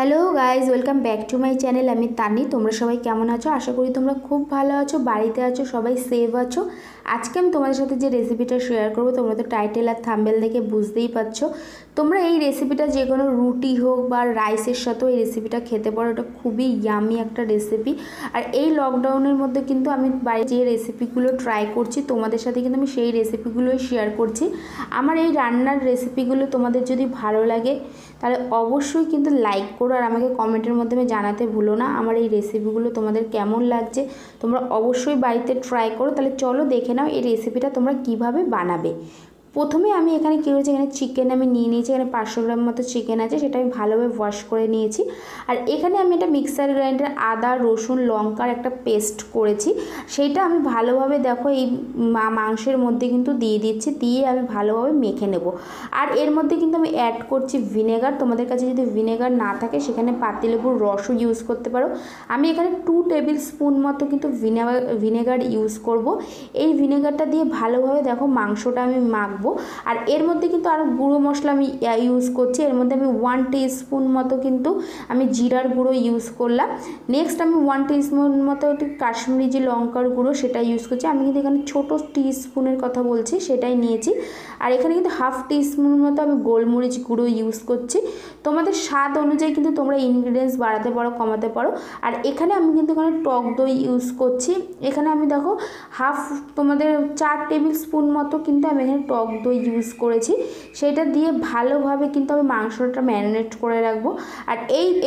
Hello guys welcome back to my channel आमी तानी। तुम्हारा सबाई केमन आछो? आशा करी तुम्हारा खूब भालो आछो, बाड़ीते आछो, सबाई सेफ आछो। आज के आमी तुम्हारे साथे जे रेसिपिटा शेयर करब तोमरा तो टाइटेल और थाम्बनेल देखे बुझतेई पारछो। तोमरा एई रेसिपिटा जे कोनो रुटी होक बा राइसेर साथेओ एई रेसिपिटा खेते पारो। एटा खूबई यामी एकटा रेसिपि। और एई लकडाउनेर मध्य किन्तु आमी बाड़ीते जे रेसिपिगुलो ट्राई करछि तोमादेर साथे किन्तु आमी सेई रेसिपिगुलोई शेयर करछि। आमार एई रान्नार रेसिपिगुलो तोमादेर जोदि भालो लागे ताहले अवश्यई किन्तु लाइक करो और आमाके कमेंटेर मध्यमे जानाते भूलो ना आमार एई रेसिपिगुलो तोमादेर केमन लागछे। तोमरा अवश्यई बाड़ीते ट्राई करो। ताहले चलो देखे नाओ एई रेसिपिटा तोमरा किभाबे बानाबे। प्रथमे आमी एखाने कि करेछि, एखाने चिकेन आमी निये नियेछि। एखाने 500 ग्राम मतो चिकेन आछे, सेटा आमी भालोभाबे वॉश करे नियेछि। आर एखाने आमी एटा मिक्सार ग्राइंडार आदा रसुन लंकार एकटा पेस्ट करेछि, सेटा आमी भालोभाबे देखो एई मांसेर मধ্যে किन्तु दिये दिच्छी। दिये आमी भालोभाबे मेखे नेब। आर एर मধ্যে किन्तु आमी एड करछि ভিনেগার। তোমাদের কাছে যদি ভিনেগার না থাকে সেখানে পাতিলেবুর রসও ইউজ করতে পারো। আমি এখানে 2 টেবিল স্পুন মতো কিন্তু ভিনেগার ইউজ করব। এই ভিনেগারটা দিয়ে ভালোভাবে দেখো মাংসটা আমি মাখব। আর এর মধ্যে কিন্তু আরো গুঁড়ো মশলা আমি ইউজ করছি। এর মধ্যে আমি 1 টিস্পুন মতো কিন্তু আমি জিরার গুঁড়ো ইউজ করলাম। নেক্সট আমি 1 টিস্পুন মতো কাশ্মীরি যে লঙ্কার গুঁড়ো সেটা ইউজ করছি। আমি কিন্তু এখানে ছোট টিস্পুনের কথা বলছি, সেটাই নিয়েছি। আর এখানে কিন্তু হাফ টিস্পুন মতো আমি গোলমরিচ গুঁড়ো ইউজ করছি। তোমাদের স্বাদ অনুযায়ী কিন্তু তোমরা ইনগ্রেডিয়েন্টস বাড়াতে পারো, কমাতে পারো। আর এখানে আমি কিন্তু এখানে টক দই ইউজ করছি। এখানে আমি দেখো হাফ তোমাদের 4 টেবিল স্পুন মতো কিন্তু আমি এখানে টক দই ইউজ করেছি। সেটা দিয়ে ভালোভাবে কিন্তু আমি মাংসটা ম্যারিনেট করে রাখবো। আর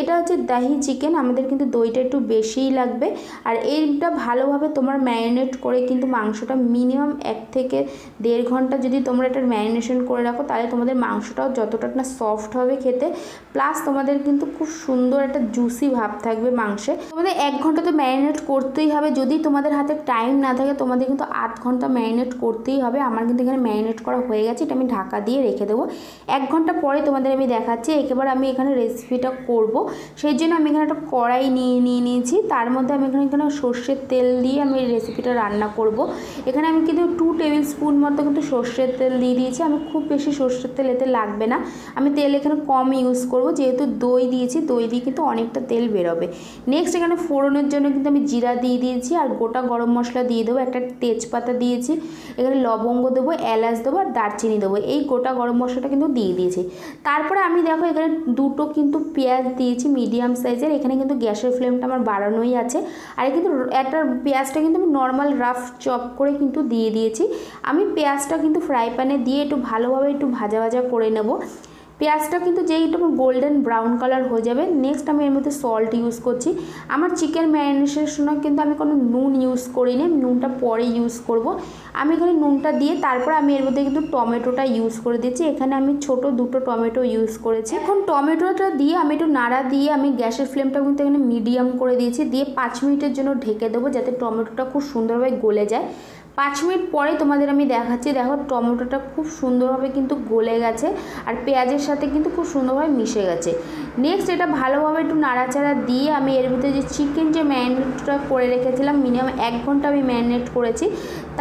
এটা হচ্ছে দাহি চিকেন, আমাদের কিন্তু দইটা একটু বেশিই লাগবে। আর এইটা ভালোভাবে তোমার ম্যারিনেট করে কিন্তু মাংসটা মিনিমাম 1 থেকে 1.5 ঘন্টা যদি তোমরা এটা ম্যারিনেশন করে রাখো তাহলে তোমাদের মাংসটাও যতটা না সফট হবে খেতে, প্লাস তোমাদের কিন্তু খুব সুন্দর একটা জুসি ভাব থাকবে মাংসে। তোমাদের 1 ঘন্টা তো ম্যারিনেট করতেই হবে। যদি তোমাদের হাতে টাইম না থাকে তোমাদের কিন্তু 8 ঘন্টা ম্যারিনেট করতেই হবে। আমার কিন্তু এখানে ম্যারিনেট করা হয়ে গেছে, এটা আমি ঢাকা দিয়ে রেখে দেবো। 1 ঘন্টা পরে তোমাদের আমি দেখাচ্ছি। একেবারে আমি এখানে রেসিপিটা করব, সেই জন্য আমি এখানে একটা কড়াই নিয়ে নিয়েছি। তার মধ্যে আমি এখানে সর্ষের তেল দিয়ে আমি রেসিপিটা রান্না করব। এখানে আমি কিন্তু 2 টেবিল স্পুন মতো কিন্তু সর্ষের তেল দিয়ে দিয়েছি। আমি খুব বেশি সর্ষের তেল এতে লাগবে না, আমি তেল এখানে কম ইউজ করব যেহেতু দই দিয়েছি, দই দিয়ে কিন্তু অনেকটা তেল বেরোবে। নেক্সট এখানে ফোড়নের জন্য কিন্তু আমি জিরা দিয়ে দিয়েছি আর গোটা গরম মশলা দিয়ে দেবো। একটা তেজপাতা দিয়েছি, এখানে লবঙ্গ দেবো, এলাচ দেবো, দারচিনি দেবো। এই গোটা গরম মশলাটা কিন্তু দিয়ে দিয়েছি। তারপরে আমি দেখো এখানে 2টো কিন্তু পেঁয়াজ দিয়েছি মিডিয়াম সাইজের। এখানে কিন্তু গ্যাসের ফ্লেমটা আমার বাড়ানোই আছে। আর কিন্তু একটা পেঁয়াজটা কিন্তু আমি নর্মাল রাফ চপ করে কিন্তু দিয়ে দিয়েছি। আমি পেঁয়াজটা কিন্তু ফ্রাই প্যানে দিয়ে একটু ভালোভাবে একটু ভাজা ভাজা করে নেব। পেঁয়াজটা কিন্তু যেই একটু গোল্ডেন ব্রাউন কালার হয়ে যাবে। নেক্সট আমি এর মধ্যে সল্ট ইউজ করছি। আমার চিকেন ম্যারিনেশনের সময় কিন্তু আমি কোনো নুন ইউজ করিনি, নুনটা পরে ইউজ করব। আমি এখানে নুনটা দিয়ে তারপরে আমি এর মধ্যে কিন্তু টমেটোটা ইউজ করে দিয়েছি। এখানে আমি ছোট 2টো টমেটো ইউজ করেছি। এখন টমেটোটা দিয়ে আমি একটু নাড়া দিয়ে আমি গ্যাসের ফ্লেমটা কিন্তু এখানে মিডিয়াম করে দিয়েছি, দিয়ে 5 মিনিটের জন্য ঢেকে দেবো যাতে টমেটোটা খুব সুন্দরভাবে গলে যায়। 5 মিনিট পরে তোমাদের আমি দেখাচ্ছি। দেখো টমেটোটা খুব সুন্দরভাবে কিন্তু গলে গেছে আর পেঁয়াজের সাথে কিন্তু খুব সুন্দরভাবে মিশে গেছে। নেক্সট এটা ভালোভাবে একটু নাড়াচাড়া দিয়ে আমি এর ভিতরে যে চিকেন যে ম্যারিনেটটা করে রেখেছিলাম, মিনিমাম 1 ঘন্টা আমি ম্যারিনেট করেছি।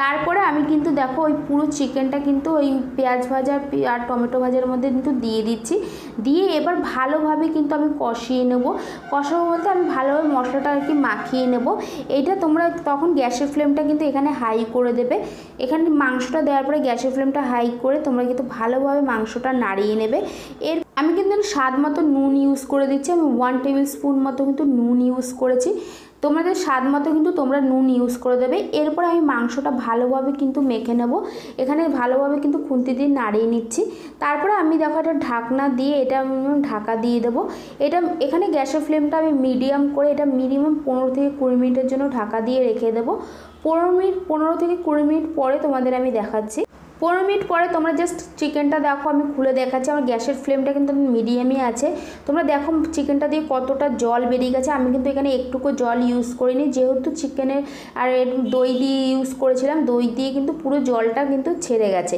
তারপরে আমি কিন্তু দেখো ওই পুরো চিকেনটা কিন্তু ওই পেঁয়াজ ভাজা আর টমেটো ভাজার মধ্যে কিন্তু দিয়ে দিচ্ছি। দিয়ে এবার ভালোভাবে কিন্তু আমি কষিয়ে নেব। কষাবো বলতে আমি ভালোভাবে মশলাটা আর কি মাখিয়ে নেব। এইটা তোমরা তখন গ্যাসের ফ্লেমটা কিন্তু এখানে হাই করে দেবে। এখানে মাংসটা দেওয়ার পরে গ্যাসের ফ্লেমটা হাই করে তোমরা কিন্তু ভালোভাবে মাংসটা নাড়িয়ে নেবে। এর আমি কিন্তু স্বাদ মতো নুন ইউজ করে দিচ্ছি। আমি 1 টেবিল স্পুন মতো কিন্তু নুন ইউজ করেছি। তোমাদের স্বাদ মতো কিন্তু তোমরা নুন ইউজ করে দেবে। এরপর আমি মাংসটা ভালোভাবে কিন্তু মেখে নেব। এখানে ভালোভাবে কিন্তু খুন্তি দিয়ে নাড়িয়ে নিচ্ছি। তারপরে আমি দেখো এটা ঢাকনা দিয়ে এটা ঢাকা দিয়ে দেবো। এটা এখানে গ্যাসের ফ্লেমটা আমি মিডিয়াম করে এটা মিনিমাম 15 থেকে 20 মিনিটের জন্য ঢাকা দিয়ে রেখে দেবো। 15 থেকে 20 মিনিট পরে তোমাদের আমি দেখাচ্ছি। 15 মিনিট পরে তোমরা জাস্ট চিকেনটা দেখো, আমি খুলে দেখাচ্ছি। আমার গ্যাসের ফ্লেমটা কিন্তু মিডিয়ামই আছে। তোমরা দেখো চিকেনটা দিয়ে কতটা জল বেরিয়ে গেছে। আমি কিন্তু এখানে একটুকু জল ইউজ করিনি যেহেতু চিকেনের আর দই দিয়ে ইউজ করেছিলাম, দই দিয়ে কিন্তু পুরো জলটা কিন্তু ছেড়ে গেছে।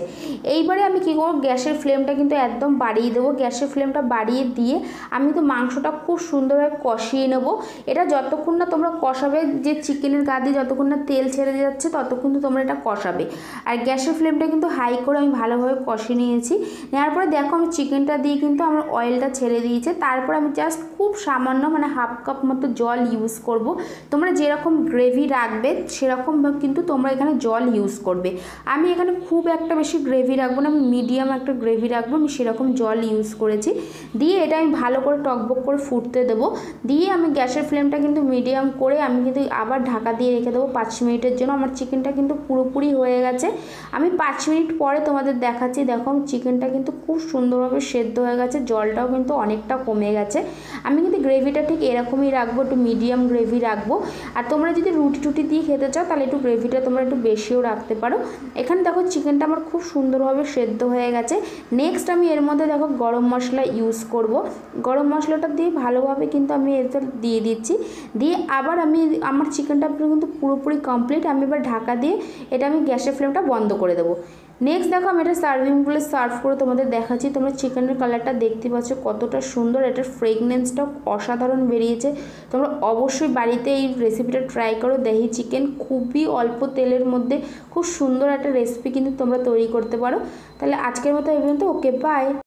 এইবারে আমি কী করব, গ্যাসের ফ্লেমটা কিন্তু একদম বাড়িয়ে দেবো। গ্যাসের ফ্লেমটা বাড়িয়ে দিয়ে আমি তো মাংসটা খুব সুন্দরভাবে কষিয়ে নেব। এটা যতক্ষণ না তোমরা কষাবে, যে চিকেনের গা দিয়ে যতক্ষণ না তেল ছেড়ে যাচ্ছে ততক্ষণ তোমরা এটা কষাবে। আর গ্যাসের ফ্লেমটা কিন্তু হাই করে আমি ভালোভাবে কষে নিয়েছি। নেওয়ার পরে দেখো আমি চিকেনটা দিয়ে কিন্তু আমার অয়েলটা ছেড়ে দিয়েছে। তারপর আমি জাস্ট খুব সামান্য মানে হাফ কাপ মতো জল ইউজ করব। তোমরা যেরকম গ্রেভি রাখবে সেরকম কিন্তু তোমরা এখানে জল ইউজ করবে। আমি এখানে খুব একটা বেশি গ্রেভি রাখবো না, আমি মিডিয়াম একটা গ্রেভি রাখবো, আমি সেরকম জল ইউজ করেছি। দিয়ে এটা আমি ভালো করে টকবক করে ফুটতে দেবো। দিয়ে আমি গ্যাসের ফ্লেমটা কিন্তু মিডিয়াম করে আমি কিন্তু আবার ঢাকা দিয়ে রেখে দেবো 5 মিনিটের জন্য। আমার চিকেনটা কিন্তু পুরোপুরি হয়ে গেছে। আমি 5 মিনিট পরে তোমাদের দেখাচ্ছি। দেখো চিকেনটা কিন্তু খুব সুন্দরভাবে সেদ্ধ হয়ে গেছে, জলটাও কিন্তু অনেকটা কমে গেছে। আমি কিন্তু গ্রেভিটা ঠিক এরকমই রাখবো, একটু মিডিয়াম গ্রেভি রাখবো। আর তোমরা যদি রুটি টুটি দিয়ে খেতে চাও তাহলে একটু গ্রেভিটা তোমরা একটু বেশিও রাখতে পারো। এখানে দেখো চিকেনটা আমার খুব সুন্দরভাবে সেদ্ধ হয়ে গেছে। নেক্সট আমি এর মধ্যে দেখো গরম মশলা ইউজ করব। গরম মশলাটা দিয়ে ভালোভাবে কিন্তু আমি এটা দিয়ে দিচ্ছি। দিয়ে আবার আমি আমার চিকেনটা কিন্তু পুরোপুরি কমপ্লিট। আমি এবার ঢাকা দিয়ে এটা আমি গ্যাসের ফ্লেমটা বন্ধ করে দেবো। নেক্সট দেখো আমি এটা সার্ভিং বলে সার্ভ করে তোমাদের দেখাচ্ছি। তোমরা চিকেনের কালারটা দেখতে পাচ্ছ কতটা সুন্দর, এটার ফ্রেগনেন্সটাও অসাধারণ বেরিয়েছে। তোমরা অবশ্যই বাড়িতে এই রেসিপিটা ট্রাই করো। দাহি চিকেন খুবই অল্প তেলের মধ্যে খুব সুন্দর একটা রেসিপি কিন্তু তোমরা তৈরি করতে পারো। তাহলে আজকের মতো এই পর্যন্ত। Okay, by.